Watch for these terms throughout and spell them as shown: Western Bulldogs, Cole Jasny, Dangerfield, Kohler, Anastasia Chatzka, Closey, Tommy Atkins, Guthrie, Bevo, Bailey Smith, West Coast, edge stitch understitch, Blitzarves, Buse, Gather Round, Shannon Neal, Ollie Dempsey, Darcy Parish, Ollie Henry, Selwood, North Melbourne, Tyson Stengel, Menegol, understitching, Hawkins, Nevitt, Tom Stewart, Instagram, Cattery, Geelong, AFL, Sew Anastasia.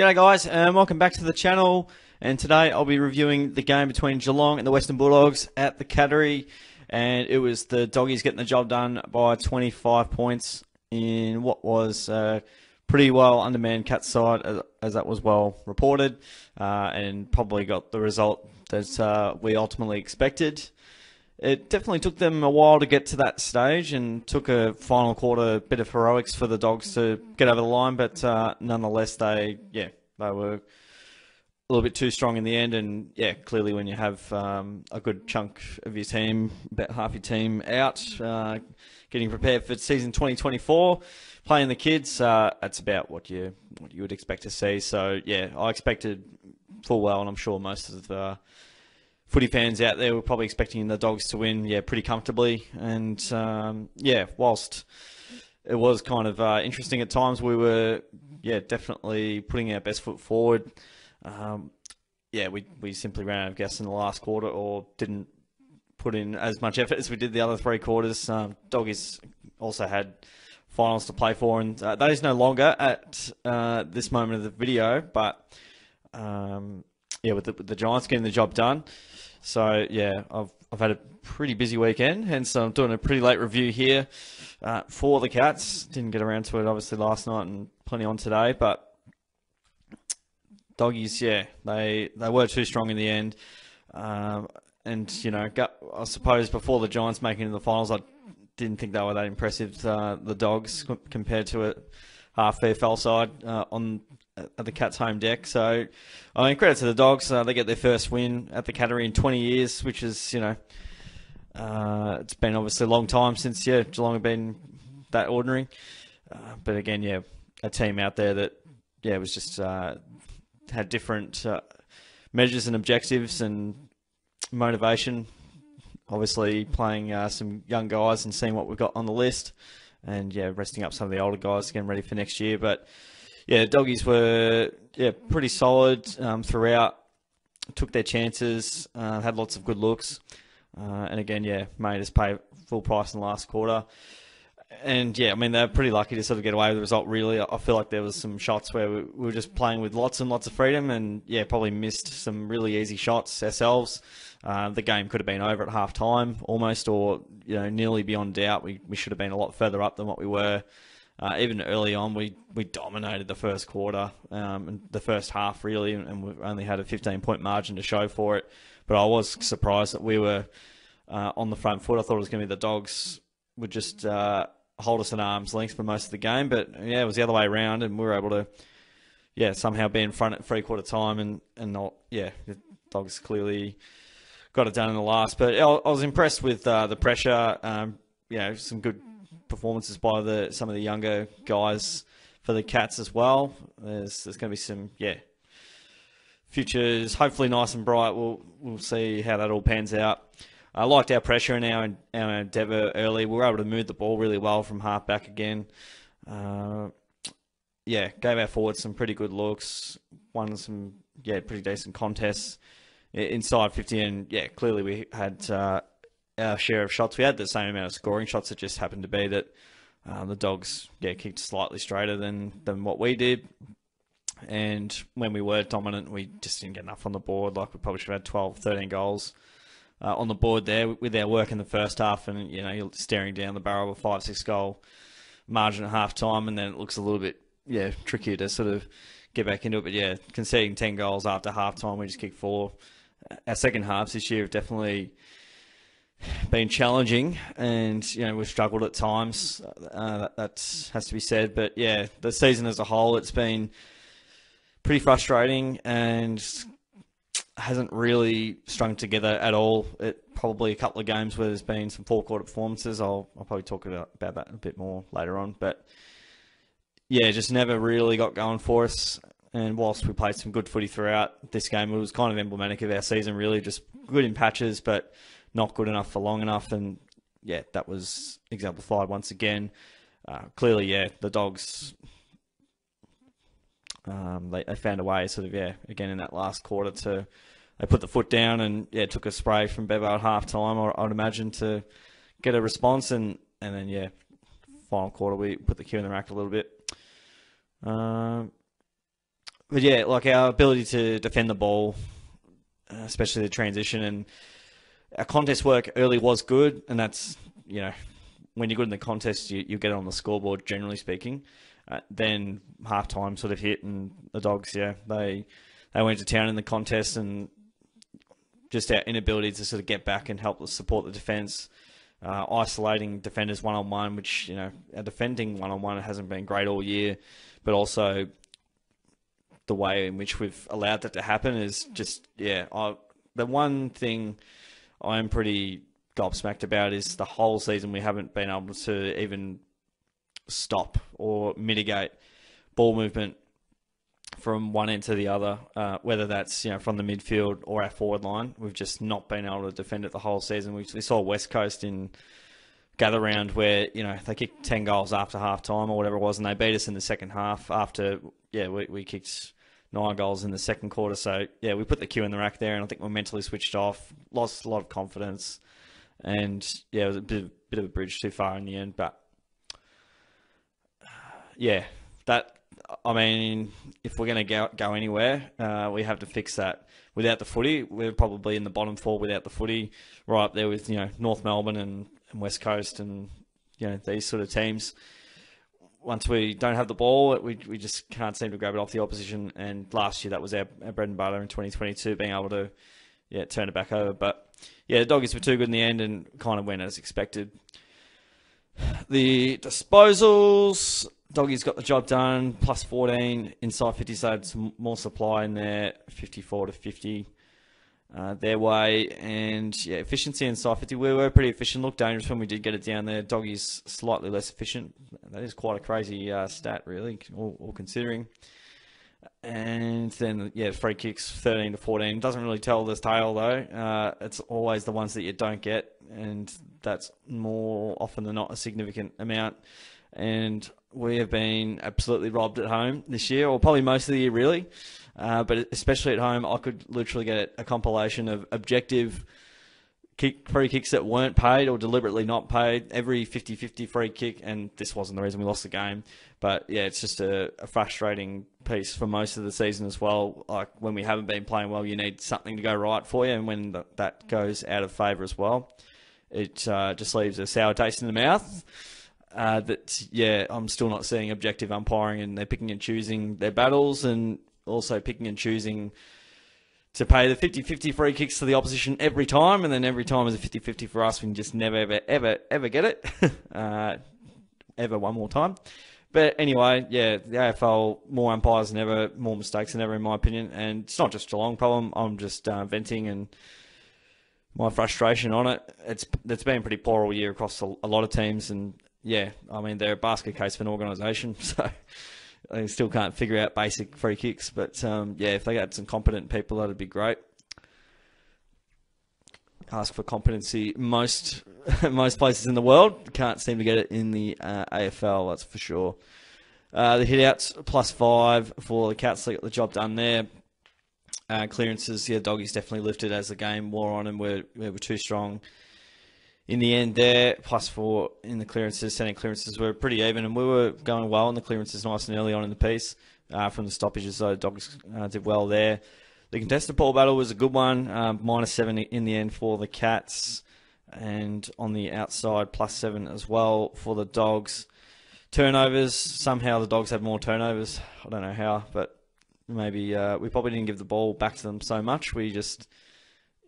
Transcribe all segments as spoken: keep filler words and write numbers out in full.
G'day guys, um, welcome back to the channel, and today I'll be reviewing the game between Geelong and the Western Bulldogs at the Cattery, and it was the Doggies getting the job done by twenty-five points in what was uh, pretty well undermanned Cat side, as, as that was well reported, uh, and probably got the result that uh, we ultimately expected. It definitely took them a while to get to that stage, and took a final quarter bit of heroics for the Dogs to get over the line, but uh, nonetheless they yeah they were a little bit too strong in the end. And yeah, clearly when you have um, a good chunk of your team, about half your team out, uh, getting prepared for season twenty twenty-four, playing the kids, uh, that's about what you what you would expect to see. So yeah, I expected full well, and I'm sure most of the footy fans out there were probably expecting the Dogs to win, yeah, pretty comfortably. And um, yeah, whilst it was kind of uh, interesting at times, we were yeah definitely putting our best foot forward. Um, yeah, we we simply ran out of gas in the last quarter, or didn't put in as much effort as we did the other three quarters. Um, Doggies also had finals to play for, and uh, that is no longer at uh, this moment of the video, but. Um, Yeah, with the, with the Giants getting the job done. So yeah, I've I've had a pretty busy weekend, hence I'm doing a pretty late review here uh, for the Cats. Didn't get around to it obviously last night, and plenty on today. But Doggies, yeah, they they were too strong in the end. Um, and you know, got, I suppose before the Giants making it to the finals, I didn't think they were that impressive. Uh, the Dogs compared to a half A F L side uh, on. at the Cats' home deck. So I mean, credit to the Dogs, uh, they get their first win at the Cattery in twenty years, which is, you know, uh, it's been obviously a long time since yeah Geelong have been that ordinary, uh, but again, yeah, a team out there that yeah was just uh, had different uh, measures and objectives and motivation, obviously playing uh, some young guys and seeing what we've got on the list, and yeah resting up some of the older guys, getting ready for next year. But yeah, Doggies were yeah pretty solid um, throughout. Took their chances, uh, had lots of good looks, uh, and again, yeah, made us pay full price in the last quarter. And yeah, I mean, they're pretty lucky to sort of get away with the result. Really, I feel like there was some shots where we were just playing with lots and lots of freedom, and yeah, probably missed some really easy shots ourselves. Uh, the game could have been over at half time almost, or you know, nearly beyond doubt. We we should have been a lot further up than what we were. Uh, even early on, we, we dominated the first quarter um, and the first half, really, and we only had a fifteen-point margin to show for it. But I was surprised that we were uh, on the front foot. I thought it was going to be the Dogs would just uh, hold us at arm's length for most of the game. But, yeah, it was the other way around, and we were able to, yeah, somehow be in front at three-quarter time. And, and not, yeah, the Dogs clearly got it done in the last. But I was impressed with uh, the pressure, um, you know, some good performances by the some of the younger guys for the Cats as well. There's, there's going to be some yeah futures, hopefully nice and bright. We'll we'll see how that all pans out. I liked our pressure and our our endeavour early. We were able to move the ball really well from half back again. Uh, yeah, gave our forwards some pretty good looks. Won some yeah pretty decent contests inside fifty, and yeah clearly we had. Uh, Our share of shots. We had the same amount of scoring shots. It just happened to be that uh, the Dogs yeah kicked slightly straighter than than what we did, and when we were dominant, we just didn't get enough on the board. Like, we probably should have had twelve, thirteen goals uh, on the board there with our work in the first half, and you know, you're staring down the barrel of a five six goal margin at half time, and then it looks a little bit yeah trickier to sort of get back into it. But yeah, conceding ten goals after half time, we just kicked four. Our second halves this year have definitely been challenging, and you know, we've struggled at times, uh, that, that has to be said. But yeah, the season as a whole, it's been pretty frustrating and hasn't really strung together at all. It probably a couple of games where there's been some four quarter performances. I'll, I'll probably talk about, about that a bit more later on, but yeah, just never really got going for us. And whilst we played some good footy throughout this game, it was kind of emblematic of our season, really, just good in patches, but not good enough for long enough. And yeah, that was exemplified once again. Uh, clearly, yeah, the Dogs, um, they, they found a way sort of, yeah, again in that last quarter to, they put the foot down and yeah, took a spray from Bevo at half time, or I'd imagine, to get a response. And, and then, yeah, final quarter, we put the cue in the rack a little bit. Um, But yeah, like our ability to defend the ball, especially the transition, and our contest work early was good, and that's, you know, when you're good in the contest, you, you get it on the scoreboard, generally speaking. Uh, then half-time sort of hit, and the Dogs, yeah, they they went to town in the contest, and just our inability to sort of get back and help support the defence, uh, isolating defenders one-on-one, which, you know, our defending one-on-one hasn't been great all year, but also the way in which we've allowed that to happen is just, yeah, I, the one thing I'm pretty gobsmacked about is the whole season we haven't been able to even stop or mitigate ball movement from one end to the other, uh, whether that's, you know, from the midfield or our forward line. We've just not been able to defend it the whole season. We, we saw West Coast in Gather Round where, you know, they kicked ten goals after half time or whatever it was, and they beat us in the second half after, yeah, we, we kicked nine goals in the second quarter. So, yeah, we put the Q in the rack there, and I think we're mentally switched off, lost a lot of confidence, and, yeah, it was a bit, bit of a bridge too far in the end. But, yeah, that... I mean, if we're going to go, go anywhere, uh, we have to fix that. Without the footy, we're probably in the bottom four without the footy, right up there with, you know, North Melbourne and, and West Coast and, you know, these sort of teams. Once we don't have the ball, we we just can't seem to grab it off the opposition. And last year, that was our, our bread and butter in twenty twenty-two, being able to, yeah, turn it back over. But, yeah, the Doggies were too good in the end and kind of went as expected. The disposals... Doggies got the job done, plus fourteen. Inside fifty, so had some more supply in there, fifty-four to fifty uh, their way. And, yeah, efficiency inside fifty. We were pretty efficient. Looked dangerous when we did get it down there. Doggies slightly less efficient. That is quite a crazy uh, stat, really, all, all considering. And then, yeah, free kicks, thirteen to fourteen. Doesn't really tell this tale, though. Uh, it's always the ones that you don't get, and that's more often than not a significant amount. And... we have been absolutely robbed at home this year, or probably most of the year, really. Uh, but especially at home, I could literally get a compilation of objective kick, free kicks that weren't paid or deliberately not paid, every fifty fifty free kick, and this wasn't the reason we lost the game. But, yeah, it's just a, a frustrating piece for most of the season as well. Like, when we haven't been playing well, you need something to go right for you, and when th that goes out of favour as well, it uh, just leaves a sour taste in the mouth. Uh, that, yeah, I'm still not seeing objective umpiring, and they're picking and choosing their battles, and also picking and choosing to pay the fifty fifty free kicks to the opposition every time, and then every time is a fifty fifty for us. We can just never, ever, ever, ever get it. uh, ever one more time. But anyway, yeah, the A F L, more umpires than ever, more mistakes than ever, in my opinion. And it's not just a Geelong problem. I'm just uh, venting and... my frustration on it. It's, it's been pretty poor all year across a, a lot of teams, and... yeah, I mean, they're a basket case of an organisation, so they still can't figure out basic free kicks. But, um, yeah, if they had some competent people, that would be great. Ask for competency most most places in the world. Can't seem to get it in the uh, A F L, that's for sure. Uh, the hit-outs, plus five for the Cats. They got the job done there. Uh, clearances, yeah, Doggies definitely lifted as the game wore on, and we're, we were too strong in the end there, plus four in the clearances. Centre clearances were pretty even, and we were going well in the clearances nice and early on in the piece. Uh, from the stoppages, so Dogs uh, did well there. The contested ball battle was a good one, uh, minus seven in the end for the Cats, and on the outside, plus seven as well for the Dogs. Turnovers, somehow the Dogs had more turnovers. I don't know how, but maybe uh, we probably didn't give the ball back to them so much. We just...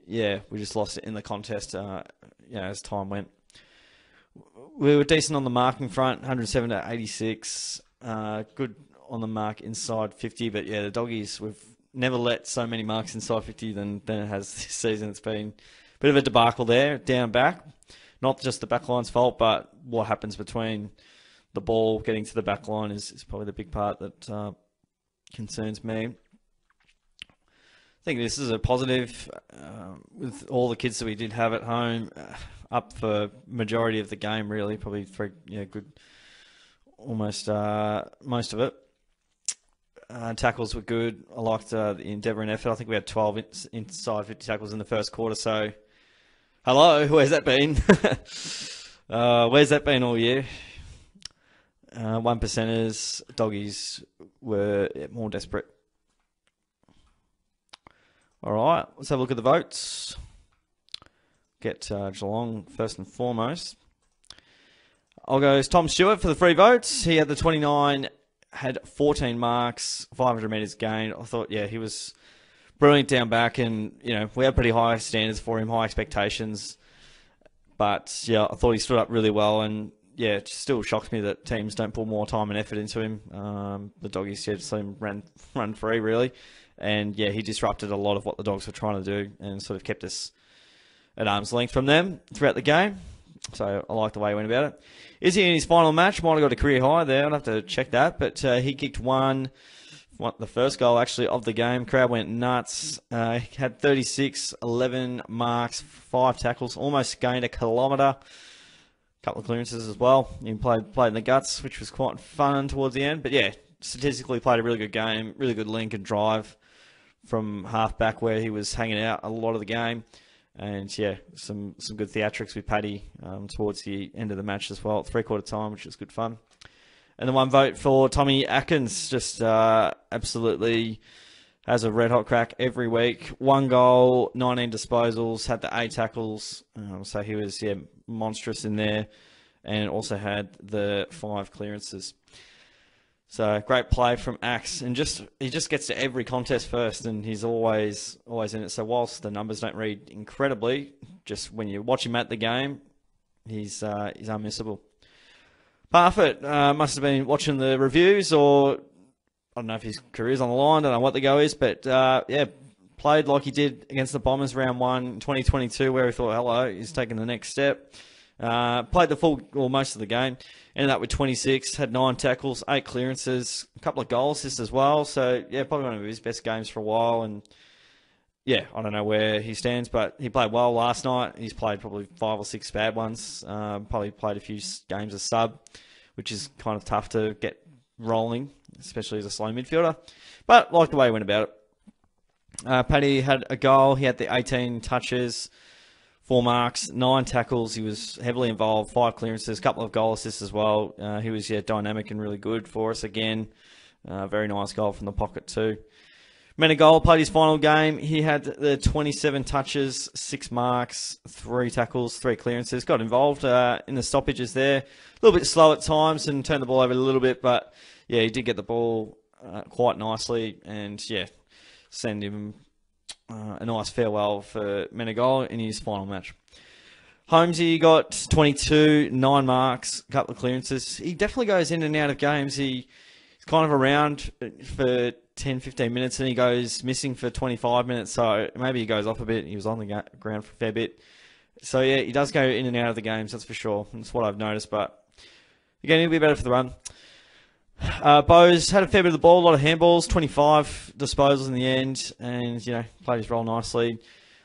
yeah, we just lost it in the contest, uh, you know, as time went. We were decent on the marking front, one hundred seven to eighty-six. Uh, good on the mark inside fifty. But, yeah, the Doggies, we've never let so many marks inside fifty than, than it has this season. It's been a bit of a debacle there, down back. Not just the back line's fault, but what happens between the ball getting to the back line is, is probably the big part that uh, concerns me. I think this is a positive um, with all the kids that we did have at home, uh, up for majority of the game, really, probably for, yeah, good, almost uh, most of it. Uh, tackles were good. I liked uh, the endeavour and effort. I think we had twelve in inside fifty tackles in the first quarter. So, hello, where's that been? uh, where's that been all year? Uh, one percenters, Doggies were more desperate All right, let's have a look at the votes. Get uh, Geelong first and foremost. I'll go as Tom Stewart for the free votes. He had the twenty-nine, had fourteen marks, five hundred metres gained. I thought, yeah, he was brilliant down back, and you know we had pretty high standards for him, high expectations. But yeah, I thought he stood up really well, and yeah, it still shocks me that teams don't put more time and effort into him. Um, the doggies yeah, just let him run run free really, and yeah, he disrupted a lot of what the Dogs were trying to do, and sort of kept us at arm's length from them throughout the game. So I like the way he went about it. Is he in his final match? Might have got a career high there. I'd have to check that. But uh, he kicked one, what, the first goal actually of the game. Crowd went nuts. Uh, he had thirty-six, eleven marks, five tackles, almost gained a kilometre. A couple of clearances as well. He played, played in the guts, which was quite fun towards the end. But yeah, statistically played a really good game, really good link and drive from half back where he was hanging out a lot of the game. And yeah, some some good theatrics with Paddy um, towards the end of the match as well, at three-quarter time, which was good fun. And the one vote for Tommy Atkins, just uh, absolutely has a red-hot crack every week. One goal, nineteen disposals, had the eight tackles, um, so he was yeah monstrous in there, and also had the five clearances. So great play from Axe, and just he just gets to every contest first, and he's always always in it. So whilst the numbers don't read incredibly, just when you watch him at the game, he's uh, he's unmissable. Parfitt uh, must have been watching the reviews, or I don't know if his career's on the line. I don't know what the go is, but uh, yeah, played like he did against the Bombers round one in twenty twenty-two, where he thought, hello, he's taking the next step. Uh, played the full, well, most of the game. Ended up with twenty-six, had nine tackles, eight clearances, a couple of goal assists as well. So, yeah, probably one of his best games for a while. And, yeah, I don't know where he stands, but he played well last night. He's played probably five or six bad ones. Uh, probably played a few games as sub, which is kind of tough to get rolling, especially as a slow midfielder. But like the way he went about it. Uh, Paddy had a goal. He had the eighteen touches. Four marks, nine tackles. He was heavily involved, five clearances, a couple of goal assists as well. Uh, he was yeah dynamic and really good for us again. Uh, very nice goal from the pocket too. Menegol played his final game. He had the twenty-seven touches, six marks, three tackles, three clearances. Got involved uh, in the stoppages there. A little bit slow at times and turned the ball over a little bit, but yeah, he did get the ball uh, quite nicely and yeah, send him... Uh, a nice farewell for Menegol in his final match. Holmesy got twenty-two, nine marks, a couple of clearances. He definitely goes in and out of games. He, he's kind of around for ten, fifteen minutes and he goes missing for twenty-five minutes. So maybe he goes off a bit. He was on the ground for a fair bit. So yeah, he does go in and out of the games, that's for sure. That's what I've noticed. But again, he'll be better for the run. Uh, Bowes had a fair bit of the ball, a lot of handballs, twenty-five disposals in the end, and, you know, played his role nicely.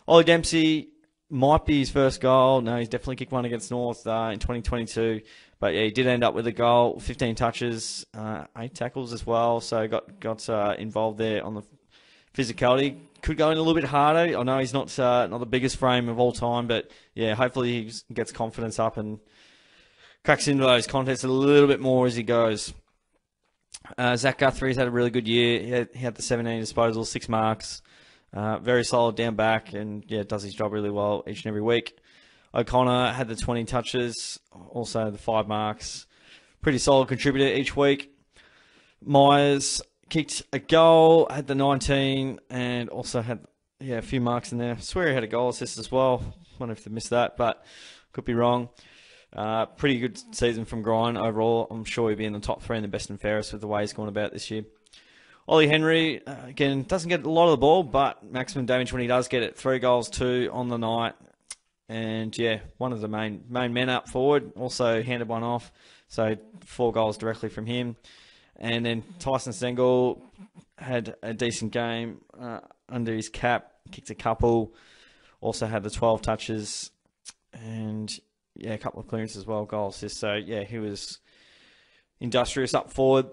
Ollie Dempsey might be his first goal. No, he's definitely kicked one against North uh, in twenty twenty-two. But, yeah, he did end up with a goal, fifteen touches, uh, eight tackles as well. So got, got uh, involved there on the physicality. Could go in a little bit harder. I know he's not, uh, not the biggest frame of all time, but, yeah, hopefully he gets confidence up and cracks into those contests a little bit more as he goes. Uh, Zach Guthrie's had a really good year. He had, he had the seventeen disposals, six marks. Uh, very solid down back and, yeah, does his job really well each and every week. O'Connor had the twenty touches, also the five marks. Pretty solid contributor each week. Myers kicked a goal, had the nineteen, and also had yeah a few marks in there. I swear he had a goal assist as well. I wonder if they missed that, but could be wrong. Uh, pretty good season from Grine overall. I'm sure he'll be in the top three in the best and fairest with the way he's gone about this year. Ollie Henry, uh, again, doesn't get a lot of the ball, but maximum damage when he does get it. Three goals, two on the night. And, yeah, one of the main main men up forward. Also handed one off. So four goals directly from him. And then Tyson Stengel had a decent game uh, under his cap. Kicked a couple. Also had the twelve touches. And... yeah, a couple of clearances as well, goal assists. So, yeah, he was industrious up forward.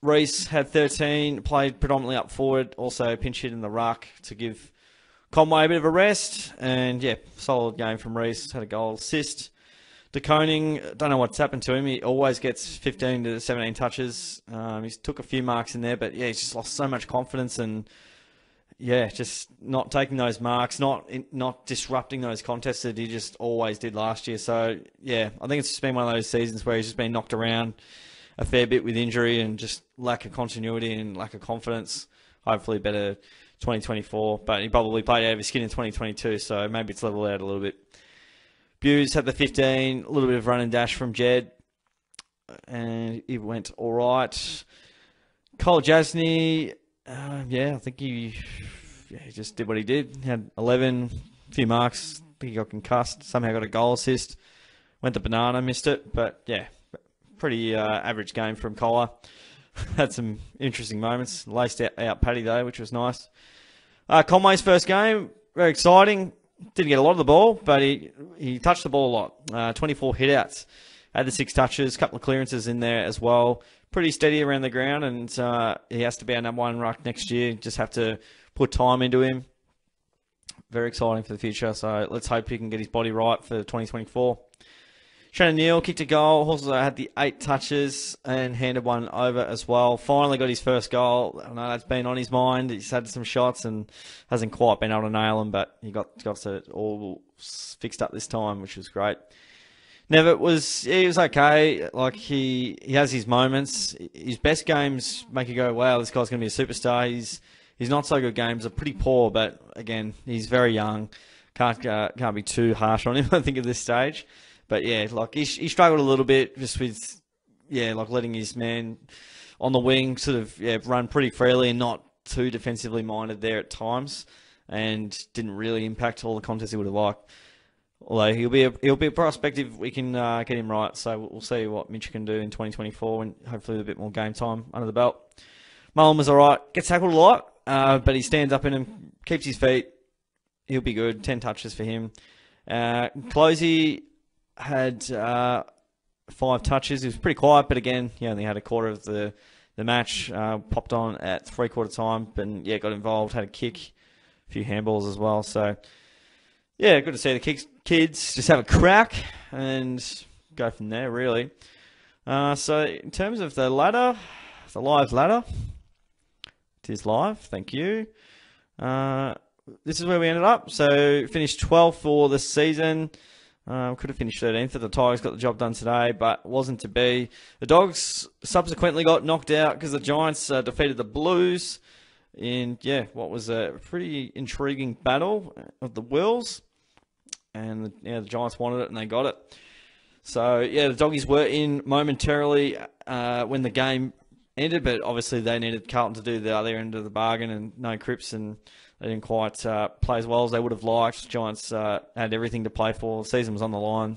Reese had thirteen, played predominantly up forward, also pinch hit in the ruck to give Conway a bit of a rest. And, yeah, solid game from Reese, had a goal assist. De Koning, don't know what's happened to him. He always gets fifteen to seventeen touches. Um, he's took a few marks in there, but, yeah, he's just lost so much confidence and yeah, just not taking those marks, not not disrupting those contests that he just always did last year. So, yeah, I think it's just been one of those seasons where he's just been knocked around a fair bit with injury and just lack of continuity and lack of confidence. Hopefully better twenty twenty-four, but he probably played out of his skin in twenty twenty-two, so maybe it's leveled out a little bit. Buse had the fifteen, a little bit of run and dash from Jed, and it went all right. Cole Jasny, uh, yeah, I think he, yeah, he just did what he did. He had eleven, a few marks. I think he got concussed, somehow got a goal assist. Went to banana, missed it, but yeah, pretty uh, average game from Kohler. Had some interesting moments. Laced out, out Paddy though, which was nice. Uh, Conway's first game, very exciting. Didn't get a lot of the ball, but he he touched the ball a lot. Uh, twenty-four hitouts, had the six touches, couple of clearances in there as well. Pretty steady around the ground, and uh, he has to be our number one ruck next year. Just have to put time into him. Very exciting for the future. So let's hope he can get his body right for twenty twenty-four. Shannon Neal kicked a goal, also had the eight touches and handed one over as well. Finally got his first goal. I know that's been on his mind. He's had some shots and hasn't quite been able to nail them, but he got got it all fixed up this time, which was great. Nevitt was he was okay. Like he he has his moments. His best games make you go, wow, this guy's going to be a superstar. He's he's not so good games are pretty poor, but again, he's very young. Can't uh, can't be too harsh on him, I think, at this stage. But yeah, like he, he struggled a little bit just with, yeah, like letting his man on the wing sort of yeah run pretty freely and not too defensively minded there at times, and didn't really impact all the contests he would have liked. Although he'll be a, he'll be a prospect if we can uh, get him right. So we'll see what Mitch can do in twenty twenty-four, and hopefully with a bit more game time under the belt. Mullen was all right. Gets tackled a lot, uh, but he stands up in him, keeps his feet. He'll be good. Ten touches for him. Uh, Closey had uh, five touches. He was pretty quiet, but again, he only had a quarter of the, the match. Uh, popped on at three-quarter time, and yeah, got involved, had a kick, a few handballs as well. So, yeah, good to see the kicks, kids just have a crack and go from there, really. Uh, so, in terms of the ladder, the live ladder, it is live, thank you. Uh, this is where we ended up. So, finished twelfth for the season. Um, could have finished thirteenth. The Tigers got the job done today, but wasn't to be. The Dogs subsequently got knocked out because the Giants uh, defeated the Blues in, yeah, what was a pretty intriguing battle of the Wills. And, yeah, the Giants wanted it and they got it. So, yeah, the Doggies were in momentarily uh, when the game ended, but obviously they needed Carlton to do the other end of the bargain and no Cripps, and they didn't quite uh, play as well as they would have liked. Giants uh, had everything to play for. The season was on the line.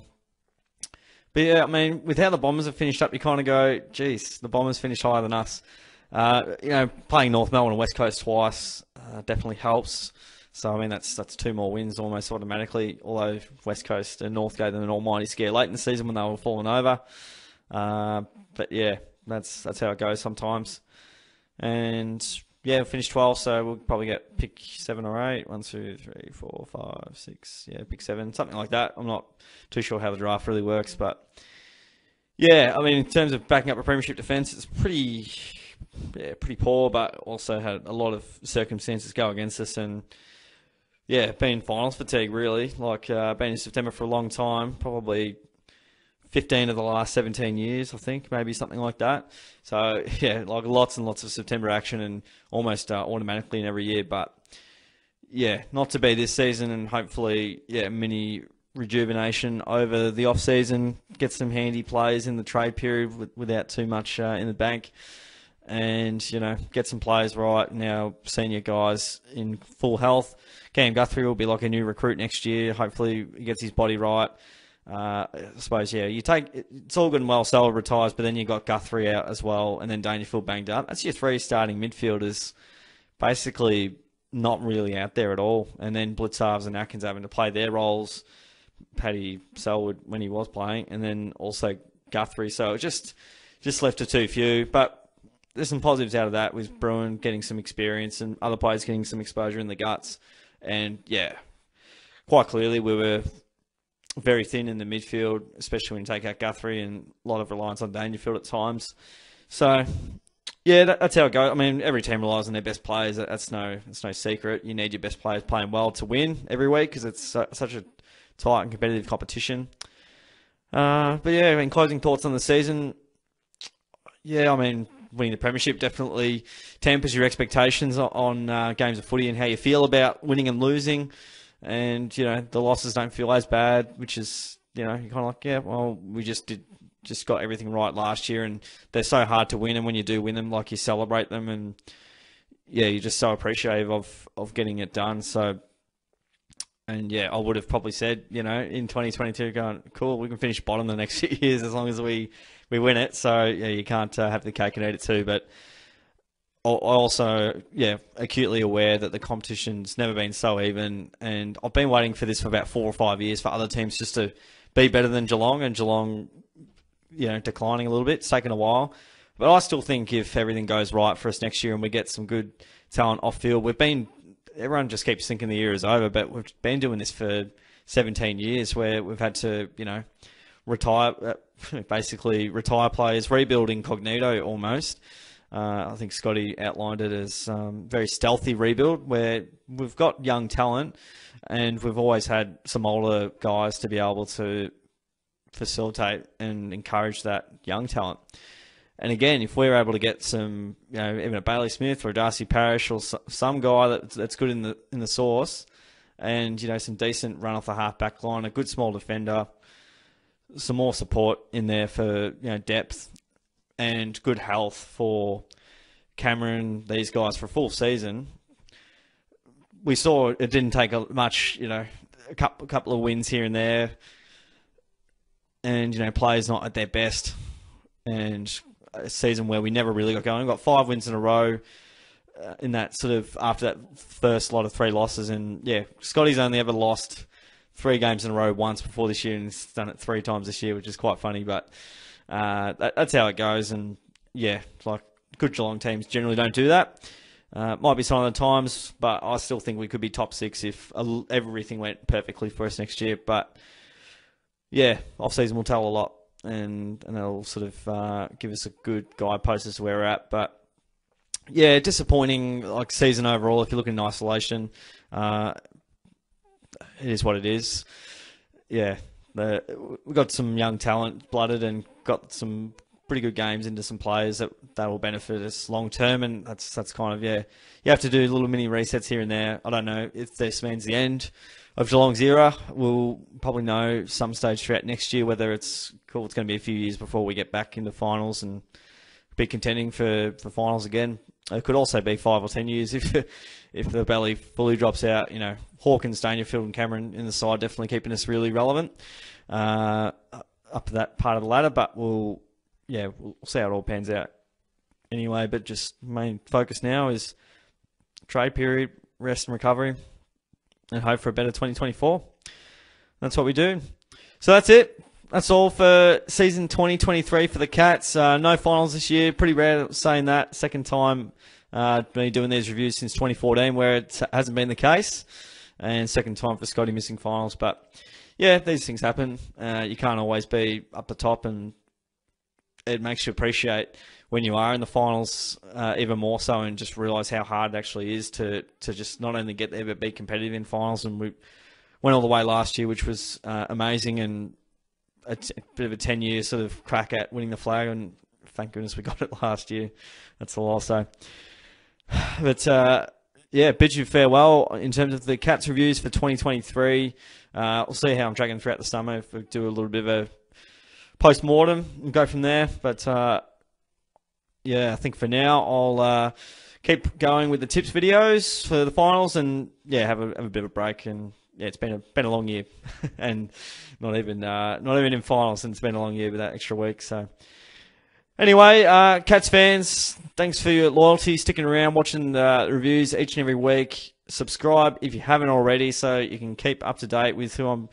But, yeah, I mean, with how the Bombers have finished up, you kind of go, geez, the Bombers finished higher than us. Uh, you know, playing North Melbourne and West Coast twice uh, definitely helps. So, I mean, that's that's two more wins almost automatically, although West Coast and North gave them an almighty scare late in the season when they were falling over. Uh, but, yeah, that's that's how it goes sometimes. And yeah, we finished twelve, so we'll probably get pick seven or eight. One, two, three, four, five, six. Yeah, pick seven, something like that. I'm not too sure how the draft really works, but yeah, I mean, in terms of backing up a premiership defence, it's pretty, yeah, pretty poor, but also had a lot of circumstances go against us, and yeah, been finals fatigue really. Like uh, been in September for a long time, probably fifteen of the last seventeen years, I think, maybe something like that. So, yeah, like lots and lots of September action and almost uh, automatically in every year. But, yeah, not to be this season, and hopefully, yeah, mini rejuvenation over the off-season. Get some handy plays in the trade period with, without too much uh, in the bank. And, you know, get some players right now, senior guys in full health. Cam Guthrie will be like a new recruit next year. Hopefully he gets his body right. Uh, I suppose, yeah, you take it's all good and well Selwood retires, but then you got Guthrie out as well, and then Dangerfield banged up. That's your three starting midfielders basically not really out there at all, and then Blitzarves and Atkins having to play their roles, Paddy Selwood when he was playing, and then also Guthrie, so it just just left a too few. But there's some positives out of that, with Bruin getting some experience and other players getting some exposure in the guts. And yeah, quite clearly we were very thin in the midfield, especially when you take out Guthrie, and a lot of reliance on Dangerfield at times. So, Yeah, that, that's how it goes. I mean, every team relies on their best players. That's no, that's no secret. You need your best players playing well to win every week because it's su such a tight and competitive competition. Uh, but yeah, in closing thoughts on the season, yeah, I mean, winning the premiership definitely tempers your expectations on uh, games of footy and how you feel about winning and losing. And, you know, the losses don't feel as bad, which is, you know, you're kind of like, yeah, well, we just did, just got everything right last year, and they're so hard to win. And when you do win them, like, you celebrate them, and yeah, you're just so appreciative of, of getting it done. So, and yeah, I would have probably said, you know, in twenty twenty-two, going, cool, we can finish bottom the next few years as long as we, we win it. So yeah, you can't uh, have the cake and eat it too, but also, yeah, acutely aware that the competition's never been so even, and I've been waiting for this for about four or five years for other teams just to be better than Geelong, and Geelong, you know, declining a little bit. It's taken a while, but I still think if everything goes right for us next year and we get some good talent off field, we've been, everyone just keeps thinking the year is over, but we've been doing this for seventeen years where we've had to, you know, retire, basically retire players, rebuild incognito almost. Uh, I think Scotty outlined it as um, very stealthy rebuild where we've got young talent and we've always had some older guys to be able to facilitate and encourage that young talent. And again, if we're able to get some, you know, even a Bailey Smith or a Darcy Parish or some guy that, that's good in the in the source, and, you know, some decent run off the half back line, a good small defender, some more support in there for, you know, depth, and good health for Cameron, these guys, for a full season. We saw it didn't take a much, you know, a couple, a couple of wins here and there, and, you know, players not at their best, and a season where we never really got going. Got five wins in a row uh, in that sort of, after that first lot of three losses, and yeah, Scotty's only ever lost three games in a row once before this year, and he's done it three times this year, which is quite funny, but Uh, that, that's how it goes. And yeah, like, good Geelong teams generally don't do that. Uh, might be some of the times, but I still think we could be top six if a, everything went perfectly for us next year. But yeah, off season will tell a lot, and and it'll sort of uh, give us a good guidepost as to where we're at. But yeah, disappointing, like, season overall. If you look in isolation, uh, it is what it is. Yeah, the, we got some young talent blooded and got some pretty good games into some players that that will benefit us long term, and that's that's kind of, yeah, you have to do little mini resets here and there. I don't know if this means the end of Geelong's era. We'll probably know some stage throughout next year whether it's cool. It's going to be a few years before we get back into finals and be contending for for finals again. It could also be five or ten years if if the belly fully drops out. You know, Hawkins, Dangerfield, and Cameron in the side definitely keeping us really relevant. Uh, up that part of the ladder, but we'll, yeah, we'll see how it all pans out anyway. But just main focus now is trade period, rest and recovery, and hope for a better twenty twenty-four. That's what we do. So that's it. That's all for season twenty twenty-three for the Cats. Uh, no finals this year. Pretty rare saying that. Second time uh, been doing these reviews since twenty fourteen where it hasn't been the case. And second time for Scotty missing finals, but yeah, these things happen. Uh, you can't always be up the top, and it makes you appreciate when you are in the finals uh, even more so, and just realise how hard it actually is to, to just not only get there but be competitive in finals. And we went all the way last year, which was uh, amazing, and a t bit of a ten-year sort of crack at winning the flag, and thank goodness we got it last year. That's all I'll say. But uh, yeah, bid you farewell in terms of the Cats reviews for twenty twenty-three. Uh, we'll see how I'm tracking throughout the summer. If we do a little bit of a post-mortem and go from there. But uh, yeah, I think for now I'll uh, keep going with the tips videos for the finals, and yeah, have a, have a bit of a break. And yeah, it's been a been a long year, and not even uh, not even in finals, and it's been a long year with that extra week. So anyway, uh, Cats fans, thanks for your loyalty, sticking around, watching the reviews each and every week. Subscribe if you haven't already, so you can keep up to date with who I'm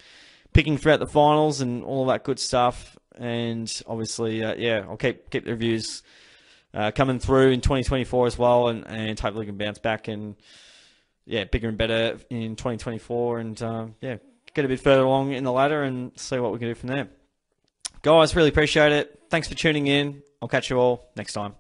picking throughout the finals and all that good stuff. And obviously, uh, yeah, I'll keep keep the reviews uh, coming through in twenty twenty-four as well, and, and hopefully we can bounce back and, yeah, bigger and better in twenty twenty-four, and um, yeah, get a bit further along in the ladder and see what we can do from there. Guys, really appreciate it. Thanks for tuning in. I'll catch you all next time.